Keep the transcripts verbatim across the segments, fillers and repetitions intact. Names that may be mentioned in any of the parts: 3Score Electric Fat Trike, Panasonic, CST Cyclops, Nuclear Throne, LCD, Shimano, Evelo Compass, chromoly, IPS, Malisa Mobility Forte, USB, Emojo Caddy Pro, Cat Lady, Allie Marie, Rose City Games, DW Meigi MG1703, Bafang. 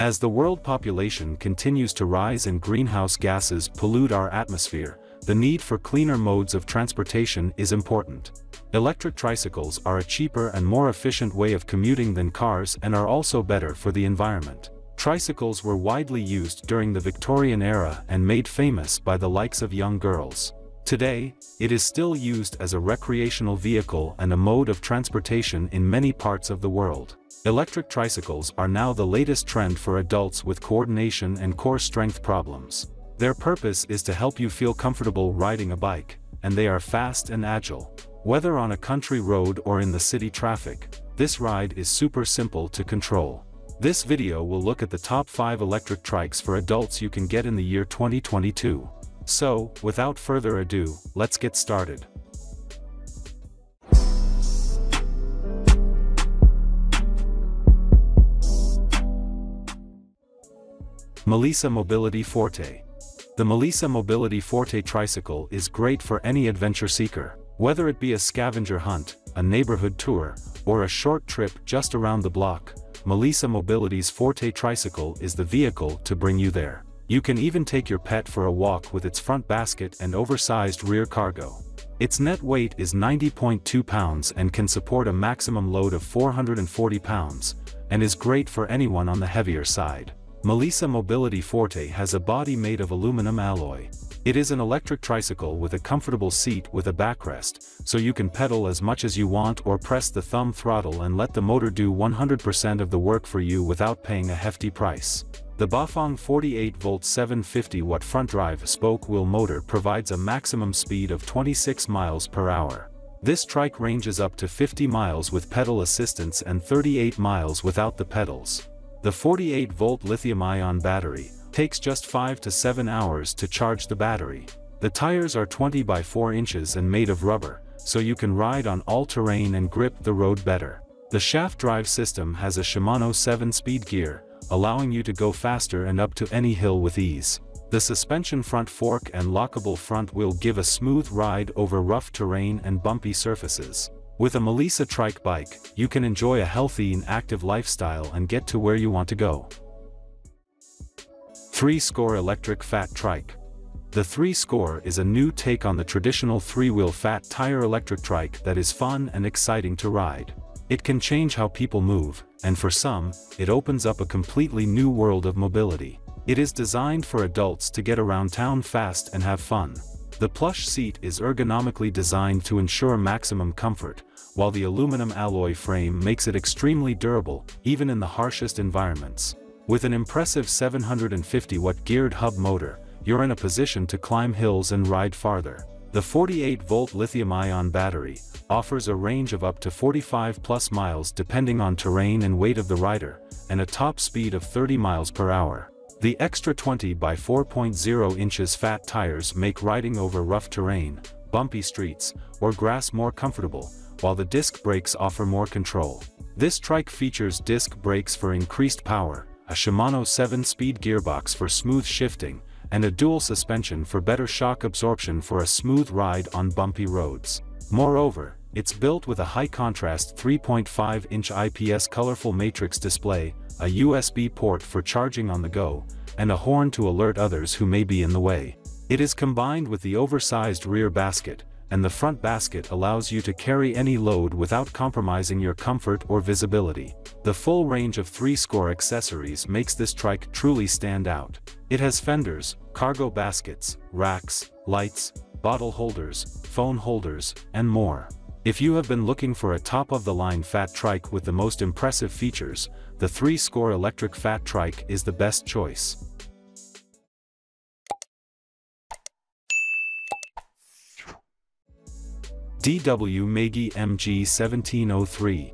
As the world population continues to rise and greenhouse gases pollute our atmosphere, the need for cleaner modes of transportation is important. Electric tricycles are a cheaper and more efficient way of commuting than cars and are also better for the environment. Tricycles were widely used during the Victorian era and made famous by the likes of young girls. Today, it is still used as a recreational vehicle and a mode of transportation in many parts of the world. Electric tricycles are now the latest trend for adults with coordination and core strength problems. Their purpose is to help you feel comfortable riding a bike, and they are fast and agile. Whether on a country road or in the city traffic, this ride is super simple to control. This video will look at the top five electric trikes for adults you can get in the year twenty twenty-two. So, without further ado, let's get started. Malisa Mobility Forte. The Malisa Mobility Forte tricycle is great for any adventure seeker. Whether it be a scavenger hunt, a neighborhood tour, or a short trip just around the block, Malisa Mobility's Forte tricycle is the vehicle to bring you there. You can even take your pet for a walk with its front basket and oversized rear cargo. Its net weight is ninety point two pounds and can support a maximum load of four hundred forty pounds, and is great for anyone on the heavier side. Malisa Mobility Forte has a body made of aluminum alloy. It is an electric tricycle with a comfortable seat with a backrest, so you can pedal as much as you want or press the thumb throttle and let the motor do one hundred percent of the work for you without paying a hefty price. The Bafang forty-eight volt seven hundred fifty watt front drive spoke wheel motor provides a maximum speed of twenty-six miles per hour. This trike ranges up to fifty miles with pedal assistance and thirty-eight miles without the pedals. The forty-eight volt lithium-ion battery takes just five to seven hours to charge the battery. The tires are twenty by four inches and made of rubber, so you can ride on all terrain and grip the road better. The shaft drive system has a Shimano seven-speed gear, allowing you to go faster and up to any hill with ease. The suspension front fork and lockable front wheel give a smooth ride over rough terrain and bumpy surfaces. With a Malisa trike bike, you can enjoy a healthy and active lifestyle and get to where you want to go. three score Electric Fat Trike. The three score is a new take on the traditional three-wheel fat tire electric trike that is fun and exciting to ride. It can change how people move, and for some, it opens up a completely new world of mobility. It is designed for adults to get around town fast and have fun. The plush seat is ergonomically designed to ensure maximum comfort, while the aluminum alloy frame makes it extremely durable, even in the harshest environments. With an impressive seven hundred fifty watt geared hub motor, you're in a position to climb hills and ride farther. The forty-eight volt lithium-ion battery offers a range of up to forty-five plus miles depending on terrain and weight of the rider, and a top speed of thirty miles per hour. The extra twenty by four point zero inches fat tires make riding over rough terrain, bumpy streets, or grass more comfortable, while the disc brakes offer more control. This trike features disc brakes for increased power, a Shimano seven-speed gearbox for smooth shifting, and a dual suspension for better shock absorption for a smooth ride on bumpy roads. Moreover, it's built with a high-contrast three point five inch I P S colorful matrix display, a U S B port for charging on the go, and a horn to alert others who may be in the way. It is combined with the oversized rear basket, and the front basket allows you to carry any load without compromising your comfort or visibility. The full range of three score accessories makes this trike truly stand out. It has fenders, cargo baskets, racks, lights, bottle holders, phone holders, and more. If you have been looking for a top-of-the-line fat trike with the most impressive features, the three score Electric Fat Trike is the best choice. D W Meigi M G seventeen oh three.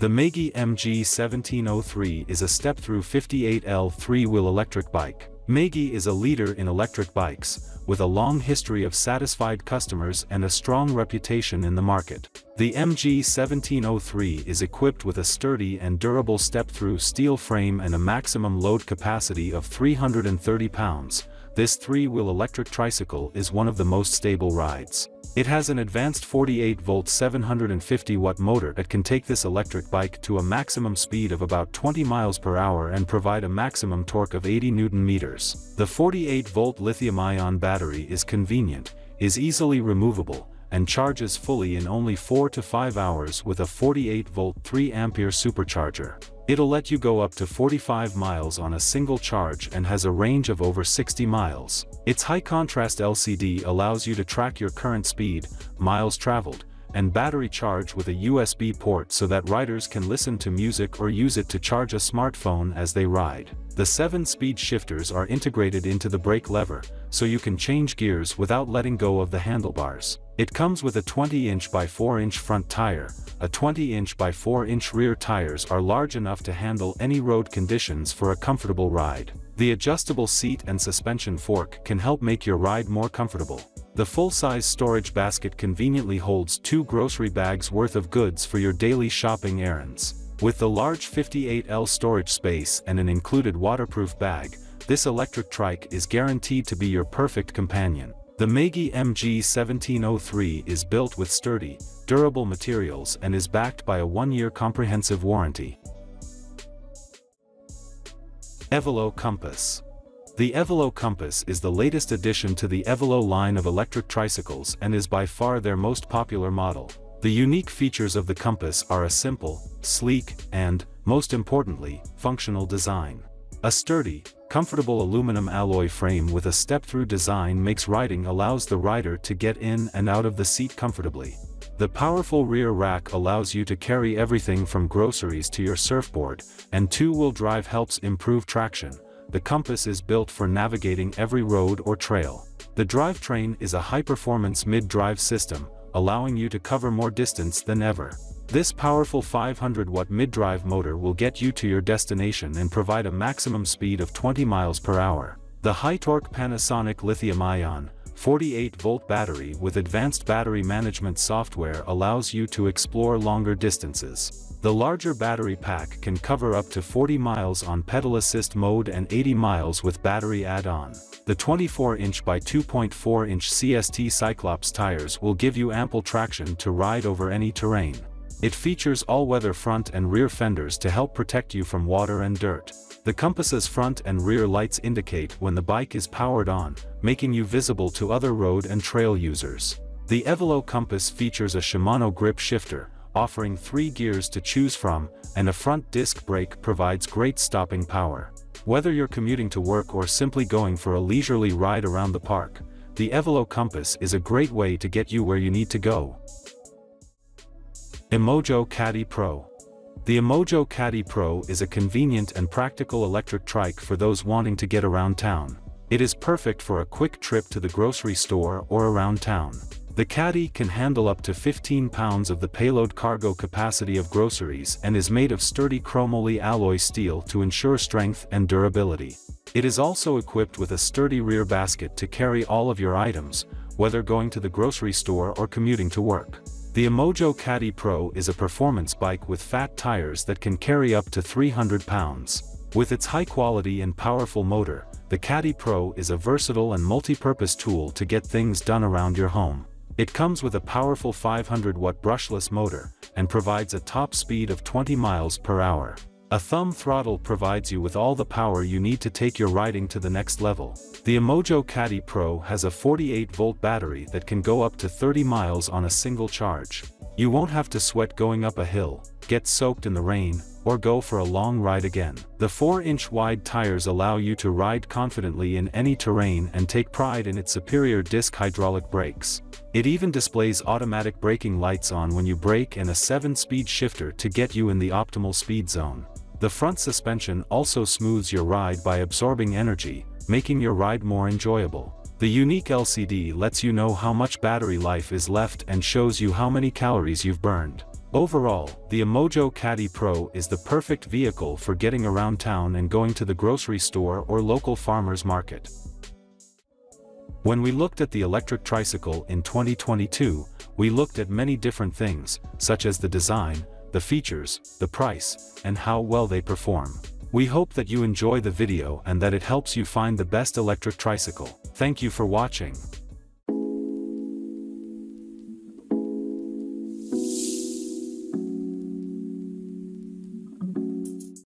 The Meigi M G seventeen oh three is a step-through fifty-eight L three-wheel electric bike. Meigi is a leader in electric bikes, with a long history of satisfied customers and a strong reputation in the market. The M G seventeen oh three is equipped with a sturdy and durable step-through steel frame and a maximum load capacity of three hundred thirty pounds, this three-wheel electric tricycle is one of the most stable rides. It has an advanced forty-eight volt seven hundred fifty watt motor that can take this electric bike to a maximum speed of about twenty miles per hour and provide a maximum torque of eighty newton meters. The forty-eight volt lithium-ion battery is convenient, is easily removable, and charges fully in only four to five hours with a forty-eight volt three ampere supercharger. It'll let you go up to forty-five miles on a single charge and has a range of over sixty miles. Its high-contrast L C D allows you to track your current speed, miles traveled, and battery charge with a U S B port so that riders can listen to music or use it to charge a smartphone as they ride. The seven speed shifters are integrated into the brake lever, so you can change gears without letting go of the handlebars. It comes with a twenty inch by four inch front tire. A twenty inch by four inch rear tires are large enough to handle any road conditions for a comfortable ride. The adjustable seat and suspension fork can help make your ride more comfortable. The full-size storage basket conveniently holds two grocery bags worth of goods for your daily shopping errands. With the large fifty-eight L storage space and an included waterproof bag, this electric trike is guaranteed to be your perfect companion. The Meigi M G seventeen oh three is built with sturdy, durable materials and is backed by a one-year comprehensive warranty. Evelo Compass. The Evelo Compass is the latest addition to the Evelo line of electric tricycles and is by far their most popular model. The unique features of the Compass are a simple, sleek, and, most importantly, functional design. A sturdy, comfortable aluminum alloy frame with a step-through design makes riding allows the rider to get in and out of the seat comfortably. The powerful rear rack allows you to carry everything from groceries to your surfboard, and two-wheel drive helps improve traction. The Compass is built for navigating every road or trail. The drivetrain is a high-performance mid-drive system, allowing you to cover more distance than ever. This powerful five hundred watt mid-drive motor will get you to your destination and provide a maximum speed of twenty miles per hour. The high-torque Panasonic lithium-ion, forty-eight volt battery with advanced battery management software allows you to explore longer distances. The larger battery pack can cover up to forty miles on pedal assist mode and eighty miles with battery add-on. The twenty-four inch by two point four inch C S T Cyclops tires will give you ample traction to ride over any terrain. It features all-weather front and rear fenders to help protect you from water and dirt. The Compass's front and rear lights indicate when the bike is powered on, making you visible to other road and trail users. The Evelo Compass features a Shimano grip shifter, offering three gears to choose from, and a front disc brake provides great stopping power. Whether you're commuting to work or simply going for a leisurely ride around the park, the Evelo Compass is a great way to get you where you need to go. Emojo Caddy Pro. The Emojo Caddy Pro is a convenient and practical electric trike for those wanting to get around town. It is perfect for a quick trip to the grocery store or around town. The Caddy can handle up to fifteen pounds of the payload cargo capacity of groceries and is made of sturdy chromoly alloy steel to ensure strength and durability. It is also equipped with a sturdy rear basket to carry all of your items, whether going to the grocery store or commuting to work. The Emojo Caddy Pro is a performance bike with fat tires that can carry up to three hundred pounds. With its high quality and powerful motor, the Caddy Pro is a versatile and multi-purpose tool to get things done around your home. It comes with a powerful five hundred watt brushless motor, and provides a top speed of twenty miles per hour. A thumb throttle provides you with all the power you need to take your riding to the next level. The Emojo Caddy Pro has a forty-eight volt battery that can go up to thirty miles on a single charge. You won't have to sweat going up a hill, get soaked in the rain, or go for a long ride again. The four inch wide tires allow you to ride confidently in any terrain and take pride in its superior disc hydraulic brakes. It even displays automatic braking lights on when you brake and a seven speed shifter to get you in the optimal speed zone. The front suspension also smooths your ride by absorbing energy, making your ride more enjoyable. The unique L C D lets you know how much battery life is left and shows you how many calories you've burned. Overall, the Emojo Caddy Pro is the perfect vehicle for getting around town and going to the grocery store or local farmers market. When we looked at the electric tricycle in twenty twenty-two, we looked at many different things, such as the design, the features, the price, and how well they perform. We hope that you enjoy the video and that it helps you find the best electric tricycle. Thank you for watching.